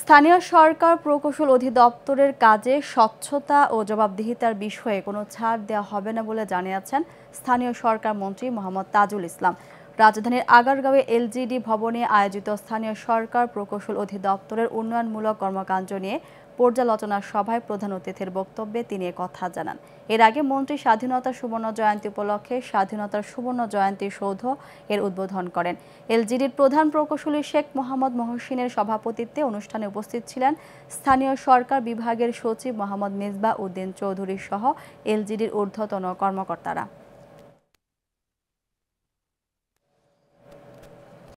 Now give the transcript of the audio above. স্থানীয় সরকার প্রকৌশল অধিদপ্তরের কাজে স্বচ্ছতা ও জবাবদিহিতার বিষয়ে কোনো ছাড় দেওয়া হবে না বলে জানিয়েছেন স্থানীয় সরকার মন্ত্রী মোহাম্মদ তাজুল ইসলাম। রাজধানীর আগারগাঁওয়ে এলজিডি ভবনে আয়োজিত স্থানীয় সরকার প্রকৌশল অধিদপ্তরের উন্নয়নমূলক কর্মকাণ্ড নিয়ে পর্যালোচনা সভায় প্রধান অতিথির বক্তব্যে তিনি কথা জানান। এর আগে মন্ত্রী স্বাধীনতা সুবর্ণ জয়ন্তী উপলক্ষে স্বাধীনতার সুবর্ণ জয়ন্তী সৌধ এর উদ্বোধন করেন। এলজিডির প্রধান প্রকৌশলী শেখ মোহাম্মদ মোহসিনের সভাপতিত্বে অনুষ্ঠানে উপস্থিত ছিলেন স্থানীয় সরকার বিভাগের সচিব মোহাম্মদ মিজবা উদ্দিন চৌধুরী সহ এলজিডির ঊর্ধ্বতন কর্মকর্তারা।